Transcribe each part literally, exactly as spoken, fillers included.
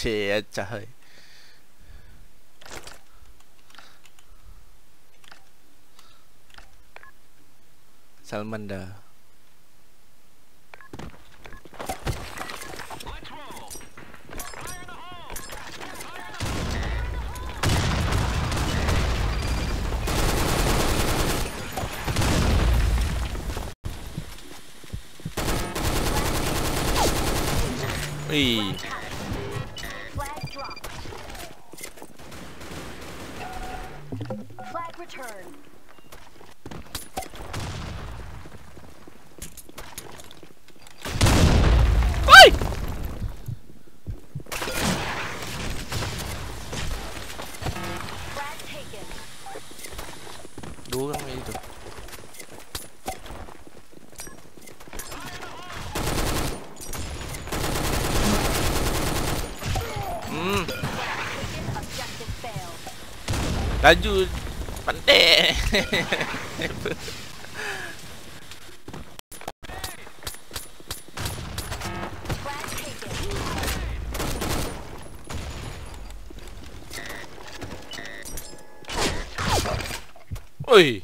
Che, chay. Salman dah. Wih. Dua orang itu. Hmm. Laju pendek. Oi,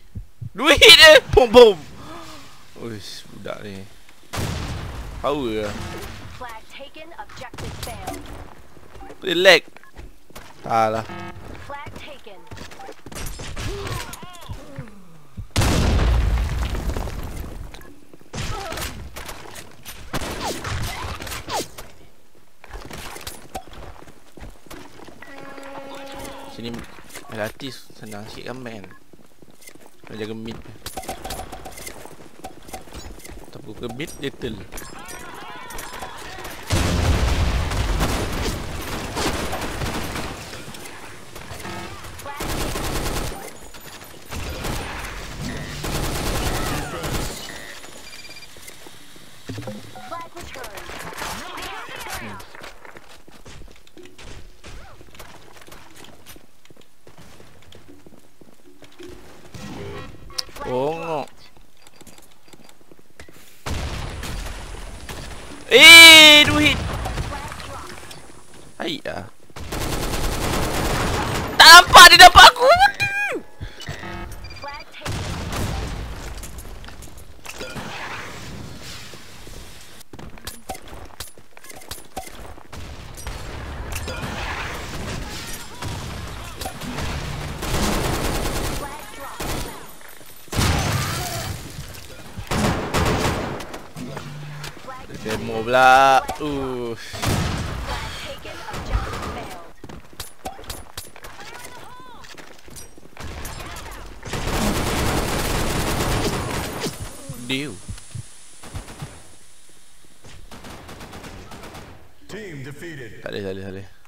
duit dia. Pum pum. Oi, budak ni. Power lah. Relax. Tak lah. Sini relatif senang sikit kan main. Nak jaga mid. Tak buka mid, little. Bongok. Eh, duit. Aiya. Tak nampak dia dapat aku. Demo pula. Uff. Deal. Team defeated. Salih, salih, salih.